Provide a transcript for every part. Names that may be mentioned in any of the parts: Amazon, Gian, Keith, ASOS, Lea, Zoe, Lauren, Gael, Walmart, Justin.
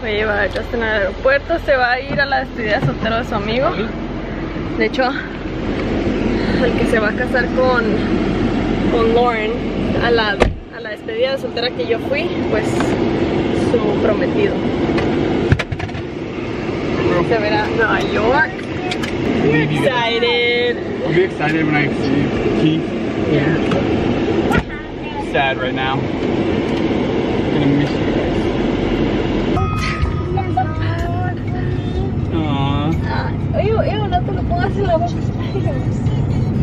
Voy a llevar a Justin al aeropuerto. Se va a ir a la despedida soltero de su amigo. De hecho, el que se va a casar con Lauren a la despedida de soltera que yo fui, pues su prometido. Se verá a Nueva York. Excited. I'll be excited when I see Keith. Yeah. Sad right now. I'm gonna miss you guys. Aww. Ew, no te lo pongas en la boca.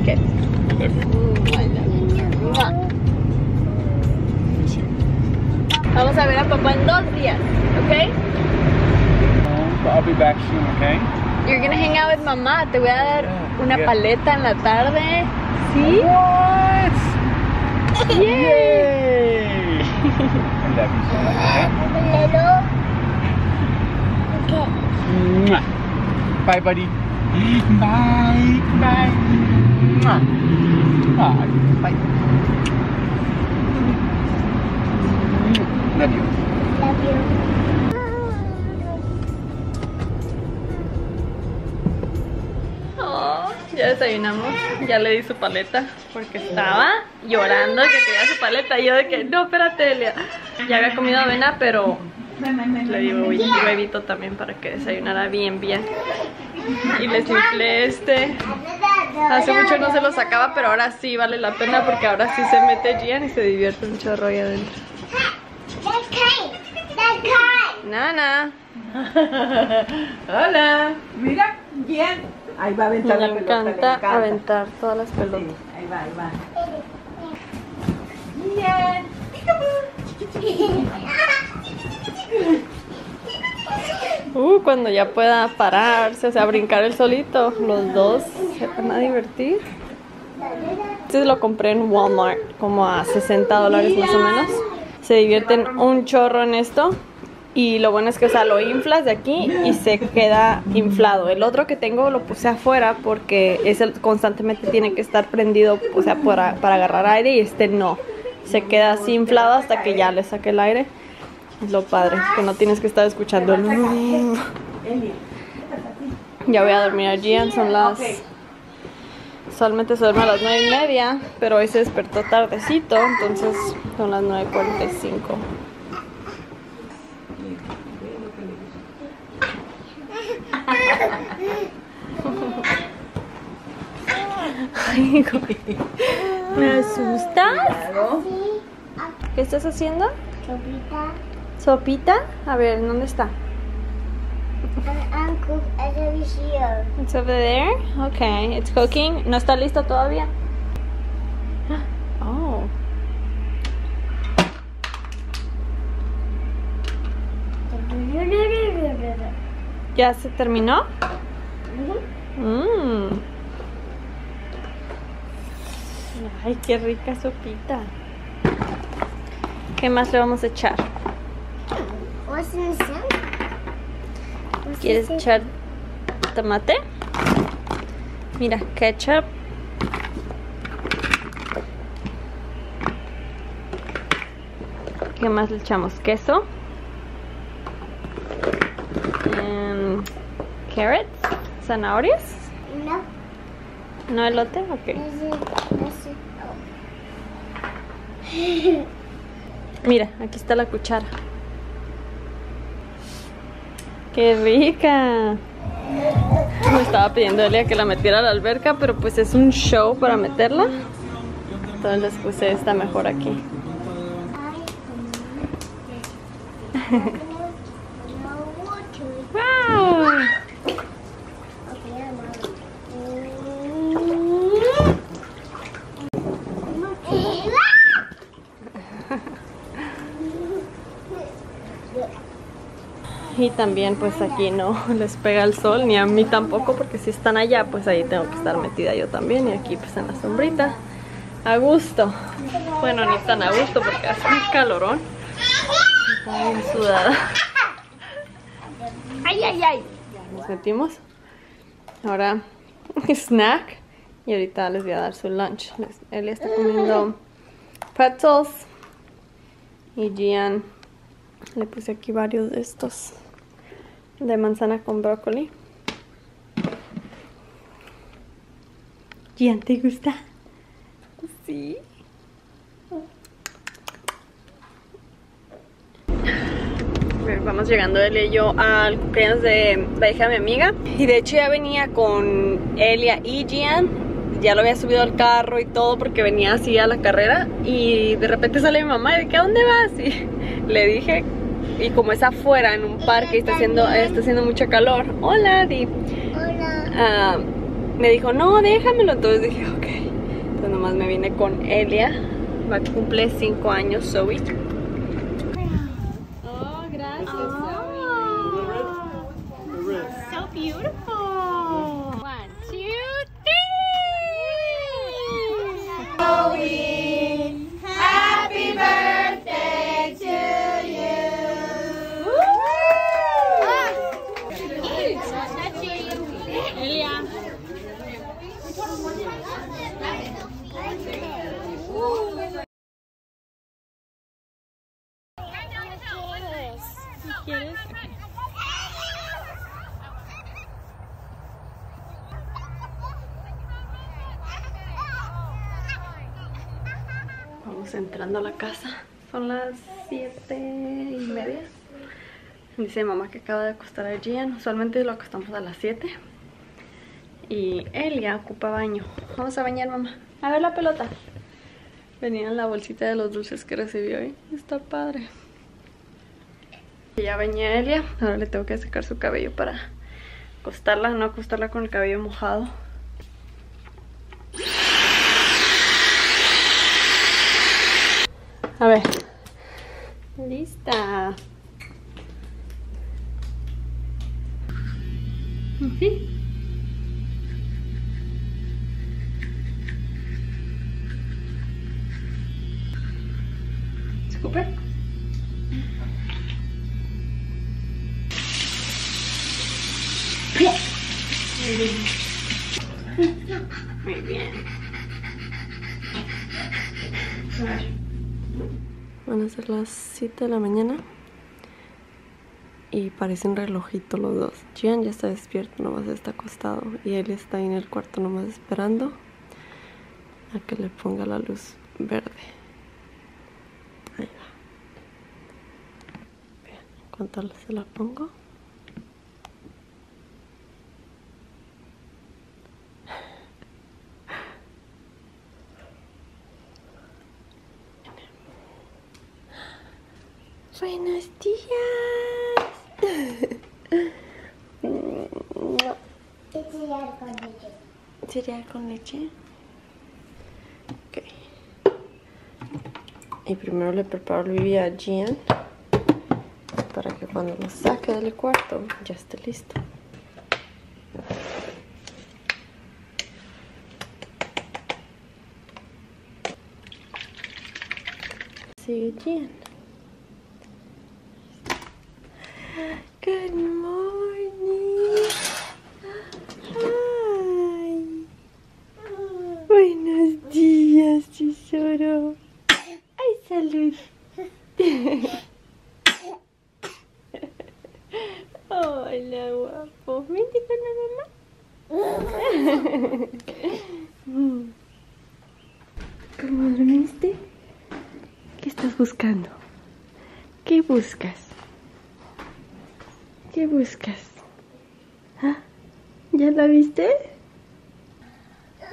Okay. Vamos a ver a papá en 2 días, okay? I'll be back soon, okay? You're gonna hang out with mamá. Te voy a dar una paleta en la tarde. ¿Sí? What? Yay! Yay. I love you so much. Okay. Bye, buddy. Bye. Bye. Bye. Bye. Love you. Love you. Ya desayunamos, ya le di su paleta porque estaba llorando que quería su paleta. Y yo de que, no, espérate, Lea. Ya había comido avena, pero le digo un huevito también para que desayunara bien, bien. Y les inflé este. Hace mucho no se lo sacaba, pero ahora sí vale la pena porque ahora sí se mete Gian y se divierte un chorro ahí adentro. Nana. Hola. Mira, Gian. Ahí va a aventar la pelota. Le encanta aventar todas las pelotas. Sí, ahí va. Bien. Cuando ya pueda pararse, o sea, brincar el solito, los dos se van a divertir. Este lo compré en Walmart, como a $60 más o menos. Se divierten un chorro en esto. Y lo bueno es que, o sea, lo inflas de aquí y se queda inflado. El otro que tengo lo puse afuera porque ese constantemente tiene que estar prendido, o sea, para agarrar aire, y este no. Se queda así inflado hasta que ya le saque el aire. Es lo padre, que no tienes que estar escuchando el... Ya voy a dormir a Gian, son las... Solamente se duerme a las 9:30, pero hoy se despertó tardecito, entonces son las 9:45. ¿Me asustas? ¿Qué estás haciendo? Sopita. ¿Sopita? A ver, ¿dónde está? I'm cooking over here. It's over there? Okay, it's cooking. ¿No está listo todavía? Oh. ¿Ya se terminó? Ay, qué rica sopita. ¿Qué más le vamos a echar? ¿Quieres echar tomate? Mira, ketchup. ¿Qué más le echamos? Queso. Carrots, zanahorias. No. ¿No elote? Ok. Mira, aquí está la cuchara. ¡Qué rica! Me estaba pidiendo Lea que la metiera a la alberca, pero pues es un show para meterla. Entonces les puse esta mejor aquí. Y también pues aquí no les pega el sol, ni a mí tampoco, porque si están allá pues ahí tengo que estar metida yo también, y aquí pues en la sombrita a gusto. Bueno, ni tan a gusto porque hace un calorón. Está bien sudada. Ay, ay, ay. Nos metimos. Ahora snack, y ahorita les voy a dar su lunch. Él está comiendo pretzels y Gian. Le puse aquí varios de estos. de manzana con brócoli. Gian, ¿te gusta? Sí. Vamos llegando él y yo al cumpleaños de la hija de mi amiga. Y de hecho ya venía con Elia y Gian. Ya lo había subido al carro y todo porque venía así a la carrera. Y de repente sale mi mamá y dice, ¿a dónde vas? Y le dije, y como es afuera en un parque y está haciendo mucho calor. Hola, Di. Hola. Me dijo, no, déjamelo. Entonces dije, ok. Entonces nomás me vine con Elia. Va a cumplir 5 años Zoe. Vamos entrando a la casa. Son las 7:30. Dice mamá que acaba de acostar a Gian. Usualmente lo acostamos a las 7. Y Elia ocupa baño. Vamos a bañar, mamá. A ver la pelota. Venía en la bolsita de los dulces que recibió hoy. Está padre. Ya bañé a Elia. Ahora le tengo que secar su cabello para acostarla, no acostarla con el cabello mojado. A ver. Lista. ¿Sí? ¿Escupe? Muy bien. A ver. Van a ser las 7 de la mañana y parecen relojito los dos. Gian ya está despierto, nomás está acostado, y él está ahí en el cuarto nomás esperando a que le ponga la luz verde. Ahí va. Bien, en cuanto se la pongo, buenos días. ¿Qué cereal con leche? ¿Cereal con leche? Ok. Y primero le preparo Lea a Gian para que cuando lo saque del cuarto ya esté listo. Sigue Gian. Good morning. Hi. Buenos días, tesoro. Ay, salud. Hola, guapo. Vente con la mamá. ¿Cómo dormiste? ¿Qué estás buscando? ¿Qué buscas? ¿Qué buscas? ¿Ah? ¿Ya la viste? Ya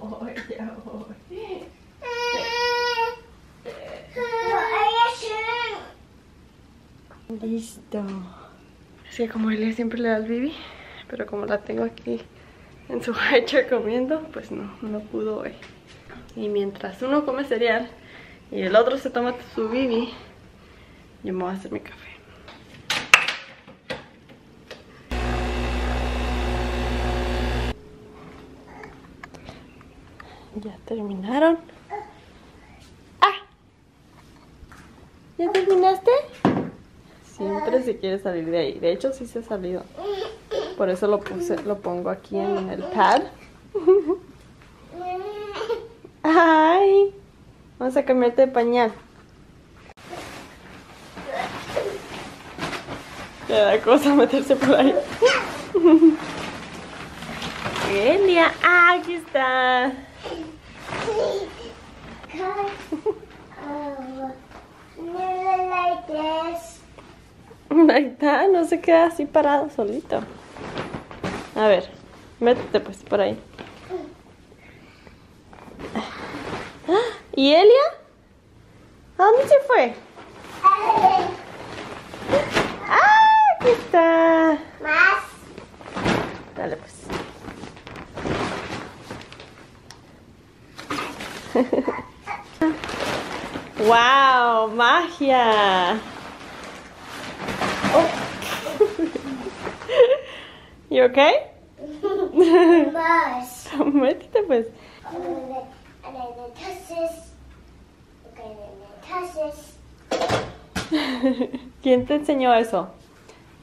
voy. Listo. Es que como Elia siempre le da al bibi, pero como la tengo aquí en su hecha comiendo, pues no pudo hoy. Y mientras uno come cereal y el otro se toma su bibi, yo me voy a hacer mi café. Ya terminaron. ¡Ah! ¿Ya terminaste? Siempre se quiere salir de ahí. De hecho sí se ha salido. Por eso lo pongo aquí en el pad. ¡Ay! Vamos a cambiarte de pañal. Le da cosa meterse por ahí. Elia, aquí está. Ahí está, no se queda así parado solito. A ver, métete pues por ahí. ¿Y Elia? ¿A dónde se fue? ¡Ah! Aquí está. Más. Dale pues. ¡Wow! ¡Magia! Oh. You okay? Más. Métete pues. ¿Quién te enseñó eso?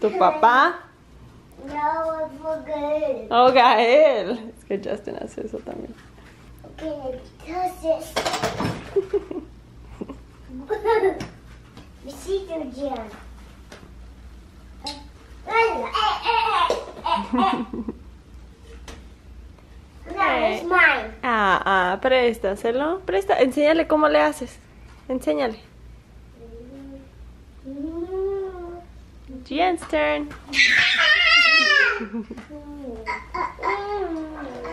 ¿Tu papá? No, fue Gael. Oh, Gael. Es que Justin hace eso también. Okay, entonces. Visito Gian. Ah, préstaselo. Presta, enséñale cómo le haces. Enséñale. Gian's turn.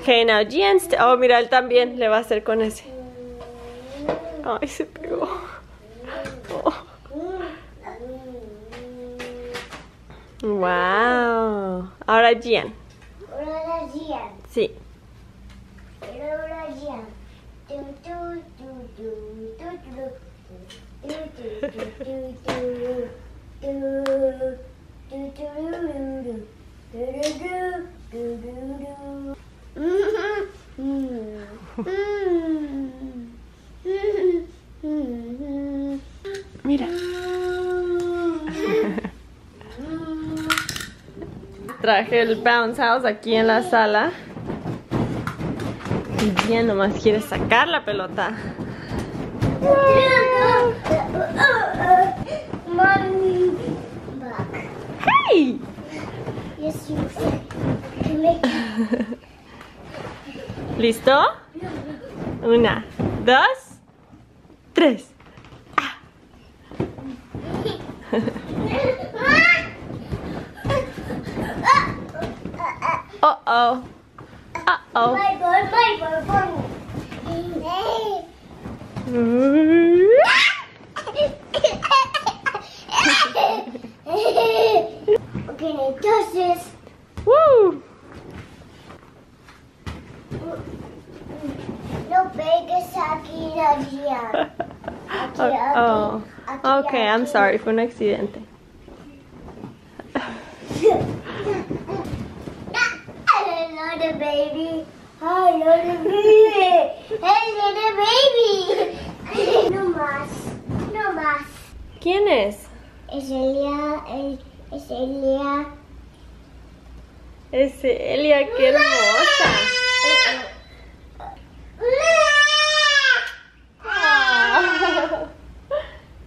Okay, now Gian's turn. Oh, mira, él también le va a hacer con ese. Ay, se pegó. Oh. Wow. Ahora Gian. Ahora Gian. Sí. Mira. Traje el bounce house aquí en la sala. Ya nomás quiere sacar la pelota. Mommy, back. Hey! Yes, you can make it. ¿Listo? 1, 2, 3. Ah. Oh, oh. Oh. Okay, entonces. Woo. No pegues aquí a Gian. Oh. Okay, I'm sorry, fue un accidente. Little baby, hi little baby, hey little baby. No más, no más. ¿Quién es? Es Elia, es Elia. Es Elia, qué hermosa.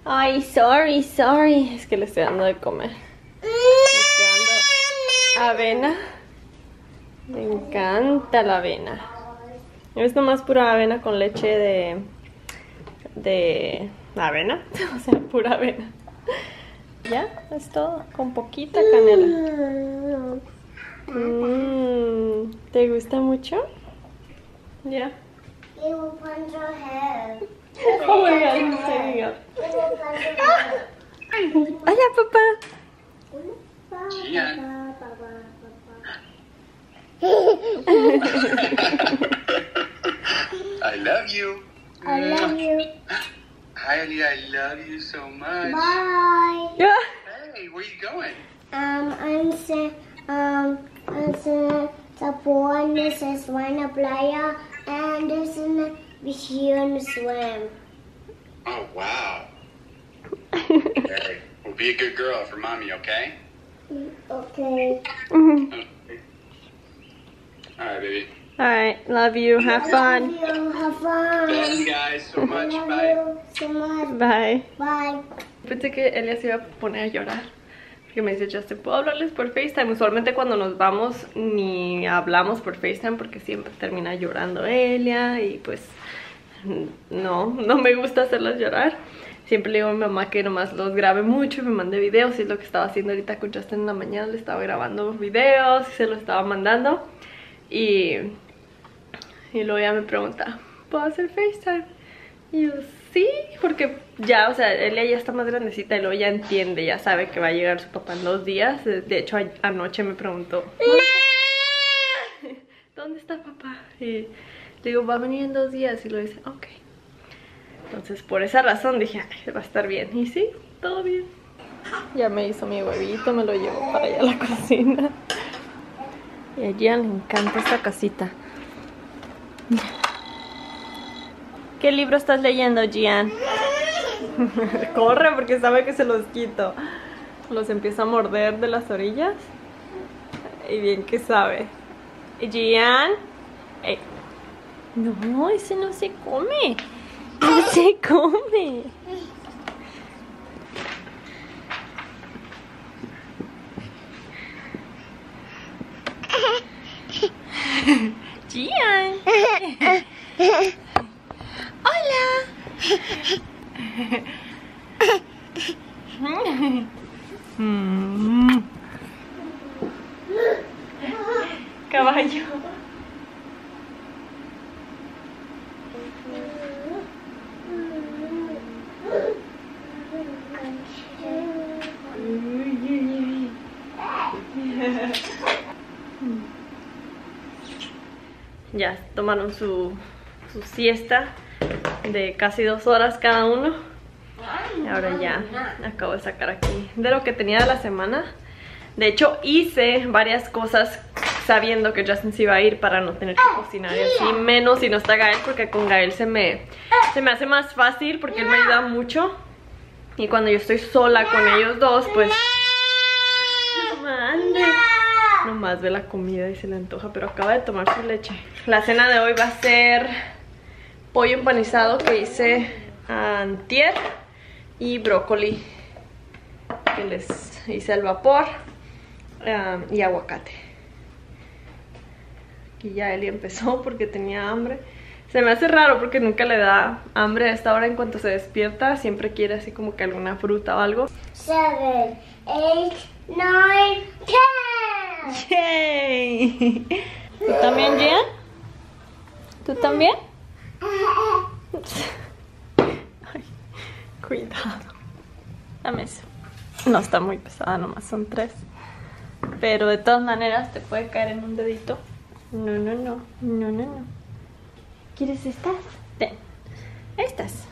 Ay, sorry, sorry. Es que le estoy dando de comer. Le estoy dando avena. Me encanta la avena. Es nomás pura avena con leche de avena. O sea, pura avena. Ya, es todo. Con poquita canela. ¿Te gusta mucho? Ya. Yeah. Oh my God, I'm saving up. Hola, papá. Yeah. I love you. I love you. Hi, Elia, I love you so much. Bye. Yeah. Hey, where you going? I'm this is Juana Playa, and this is the beach and swim. Oh wow. Okay, well, be a good girl for mommy, okay? Okay. All right, baby. All right, love you. Have fun. Love you. Have fun. Love you guys so much. Bye. So much. Bye. Bye. Pensé que Elia se iba a poner a llorar. que me dice Justin, ¿puedo hablarles por FaceTime? Usualmente cuando nos vamos ni hablamos por FaceTime porque siempre termina llorando Elia y pues no me gusta hacerlas llorar. Siempre le digo a mi mamá que nomás los grabe mucho y me mande videos, y es lo que estaba haciendo ahorita con Justin en la mañana. Le estaba grabando videos y se los estaba mandando, y luego ella me pregunta, ¿puedo hacer FaceTime? Y yo, sí, porque ya, o sea, Elia ya está más grandecita y luego ya entiende, ya sabe que va a llegar su papá en 2 días. De hecho, anoche me preguntó, ¿dónde está papá? Y le digo, va a venir en 2 días, y lo dice, ok. Entonces, por esa razón dije, ay, va a estar bien. Y sí, todo bien. Ya me hizo mi huevito, me lo llevó para allá a la cocina. Y a Gian le encanta esta casita. ¿Qué libro estás leyendo, Gian? Corre, porque sabe que se los quito. Los empieza a morder de las orillas. Y bien que sabe. Gian. Hey. No, ese no se come. No se come. Gian. Hola. Caballo. Ya tomaron su siesta de casi 2 horas cada uno. Y ahora ya acabo de sacar aquí de lo que tenía de la semana. De hecho, hice varias cosas sabiendo que Justin se iba a ir para no tener que cocinar y así, menos si no está Gael, porque con Gael se me hace más fácil porque él me ayuda mucho. Y cuando yo estoy sola con ellos dos, pues... Nomás ve la comida y se le antoja, pero acaba de tomar su leche. La cena de hoy va a ser pollo empanizado que hice antier y brócoli que les hice al vapor y aguacate. Aquí ya Eli empezó porque tenía hambre. Se me hace raro porque nunca le da hambre a esta hora. En cuanto se despierta siempre quiere así como que alguna fruta o algo. 7, 8, 9, 10. ¡Yay! ¿Tú también, Gian? ¿Tú también? Ay, cuidado. Dame eso. No está muy pesada, nomás son 3. Pero de todas maneras te puede caer en un dedito. No. ¿Quieres estas? Ten. Estas.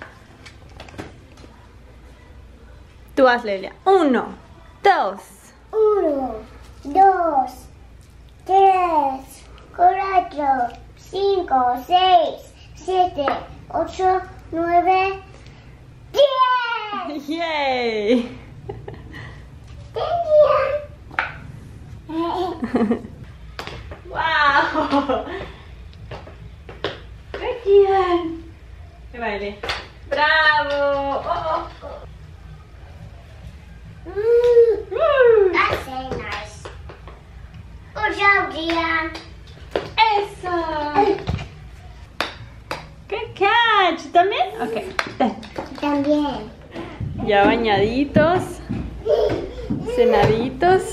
Tú hazle, Lea. 1, 2, 3, 4, 5, 6, 7, 8, 9, 10. ¡Yay! ¡Wow! ¡Bien! ¡Qué baile! ¡Bravo! ¡Oh, oh! That's very nice. Good job, Gian. Eso. Good catch. ¿También? Ok. También. Ya bañaditos, cenaditos.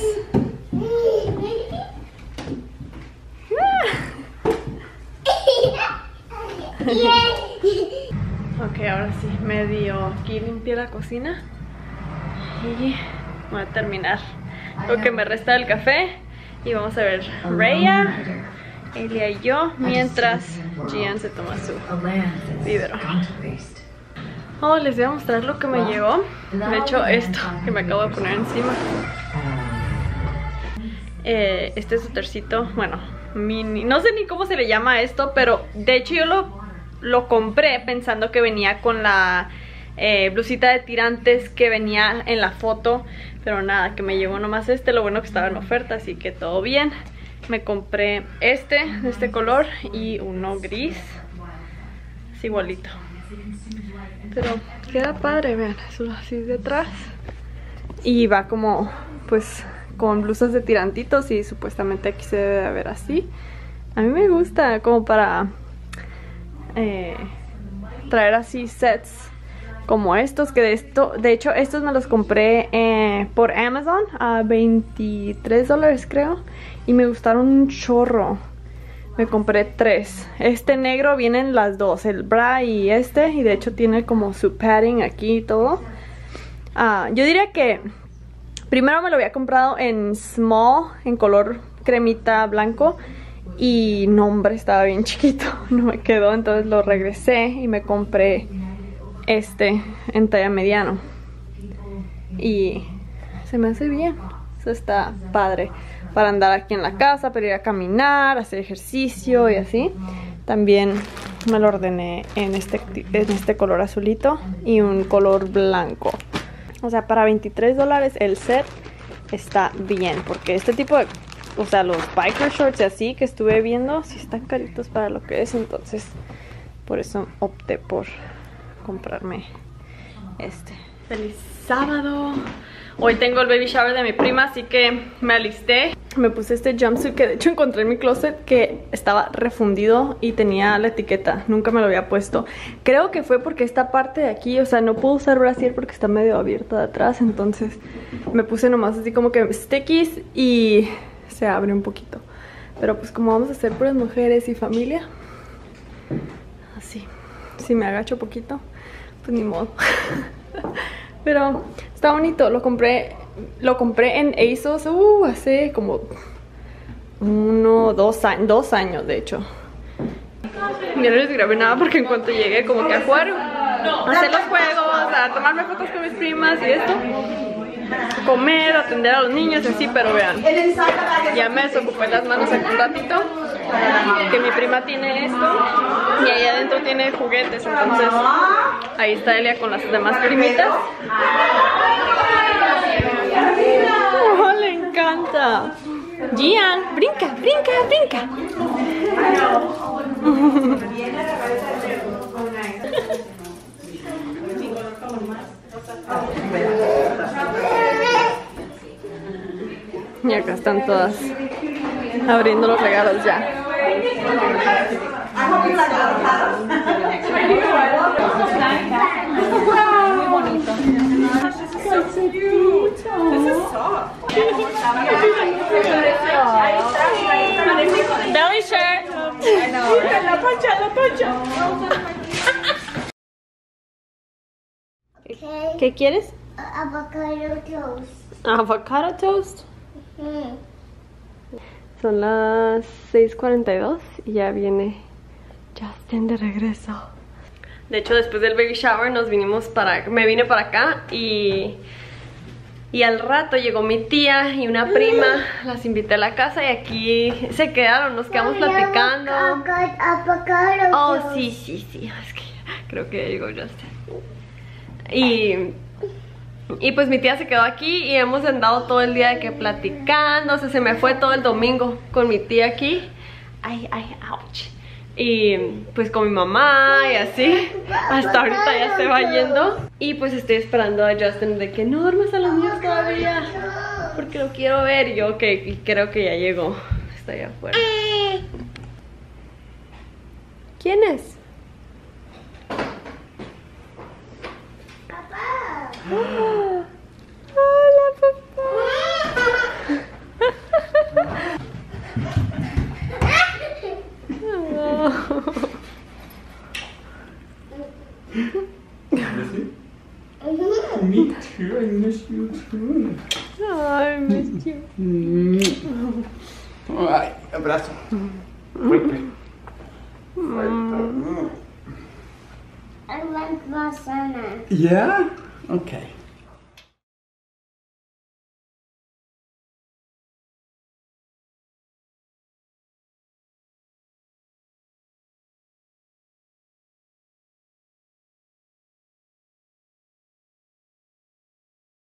Ok, ahora sí, medio aquí limpié la cocina. Y voy a terminar lo que me resta del café. Y vamos a ver Rhea, Elia y yo, mientras Gian se toma su biberón. Oh, les voy a mostrar lo que me llegó. De hecho, esto que me acabo de poner encima. Este suétercito, bueno, mini. No sé ni cómo se le llama esto, pero de hecho yo lo compré pensando que venía con la... blusita de tirantes que venía en la foto, pero nada, que me llegó nomás este. Lo bueno que estaba en oferta, así que todo bien. Me compré este de este color y uno gris, es igualito, pero queda padre. Vean, eso así detrás y va como pues con blusas de tirantitos y supuestamente aquí se debe de ver así. A mí me gusta como para traer así sets como estos, que de hecho estos me los compré por Amazon a $23 creo, y me gustaron un chorro. Me compré tres. Este negro vienen las dos, el bra y este, y de hecho tiene como su padding aquí y todo. Yo diría que primero me lo había comprado en small, en color cremita blanco, y no hombre, estaba bien chiquito, no me quedó, entonces lo regresé y me compré este en talla mediano y se me hace bien. Eso está padre para andar aquí en la casa, para ir a caminar, hacer ejercicio y así. También me lo ordené en este color azulito y un color blanco. O sea, para $23 el set está bien, porque este tipo de, o sea, los biker shorts y así que estuve viendo, sí están caritos para lo que es. Entonces por eso opté por comprarme este. ¡Feliz sábado! Hoy tengo el baby shower de mi prima, así que me alisté. Me puse este jumpsuit que de hecho encontré en mi closet, que estaba refundido y tenía la etiqueta. Nunca me lo había puesto. Creo que fue porque esta parte de aquí, o sea, no puedo usar brasier porque está medio abierta de atrás. Entonces me puse nomás así como que stickies y se abre un poquito. Pero pues como vamos a hacer puras mujeres y familia, así. Si me agacho poquito, pues ni modo. Pero está bonito, lo compré en ASOS hace como dos años de hecho. Yo no les grabé nada porque en cuanto llegué como que a jugar, a hacer los juegos, a tomarme fotos con mis primas y esto, a comer, a atender a los niños y así, pero vean, ya me desocupé las manos aquí un ratito, que mi prima tiene esto y ahí adentro tiene juguetes, entonces ahí está Elia con las demás primitas. ¡Oh, le encanta! Gian, brinca, brinca, brinca. Y acá están todas abriendo los regalos ya. Belly shirt. La pancha, la pancha. ¿Qué quieres? Avocado toast. Avocado toast. Son las 6:42 y ya viene Justin de regreso. De hecho, después del baby shower nos vinimos me vine para acá y al rato llegó mi tía y una prima, las invité a la casa y aquí se quedaron, nos quedamos platicando. Oh, sí, sí, sí, es que creo que ya llegó Justin. Y pues mi tía se quedó aquí y hemos andado todo el día de que platicando. O sea, se me fue todo el domingo con mi tía aquí. Ay, ay, ouch. Y pues con mi mamá y así. Hasta ahorita ya se va yendo. Y pues estoy esperando a Justin de que no duermas a los niños todavía, porque lo quiero ver. Y yo que creo que ya llegó. Está allá afuera. ¿Quién es? Papá. Me too, I miss you too. Oh, I miss you. Ay, abrazo. I like masana. Yeah? Okay.